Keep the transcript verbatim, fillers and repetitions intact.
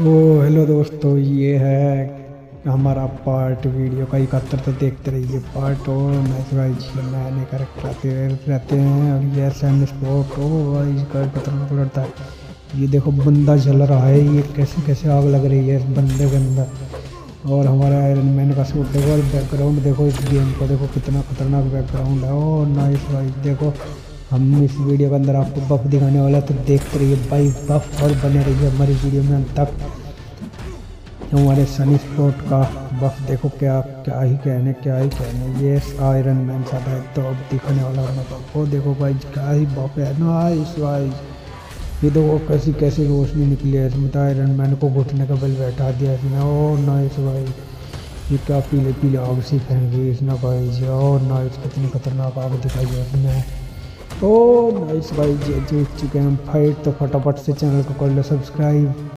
ओ hello दोस्तों, ये है हमारा पार्ट वीडियो का इकहत्तर। तो देखते रहिए पार्ट। और मैच वाइज मैंने कर रहते हैं और ये सनस्पॉट उड़ता है। ये देखो बंदा जल रहा है, ये कैसे कैसे आग लग रही है इस बंदे के अंदर। और हमारा आयरन मैन का सूट देखो, और बैकग्राउंड देखो इस गेम को, देखो कितना खतरनाक बैकग्राउंड है। और नाइस वाइज देखो, हम इस वीडियो के अंदर आपको बफ दिखाने वाला है, तो देखते रहिए भाई बफ, और बने रहिए हमारी वीडियो में अंत तक। हमारे सनस्पॉट का बफ देखो, क्या क्या ही कहने क्या ही कहने ये आयरन मैन साथ है। तो अब दिखाने वाला हूँ मैं, वो देखो भाई क्या ही बफ है ना इस वाइज। ये देखो कैसी कैसी रोशनी निकली है इसमें, तो आयरन मैन को घुटने का बल बैठा दिया इसमें। ओ नाइस भाई, ये क्या पीले पीले आग सी फेंगी इसने भाई। और नाइस, कितनी खतरनाक आग दिखाई है इसमें। ओ नाइस भाई, जीत चुके हैं हम फाइट। तो फटाफट से चैनल को कर लो सब्सक्राइब।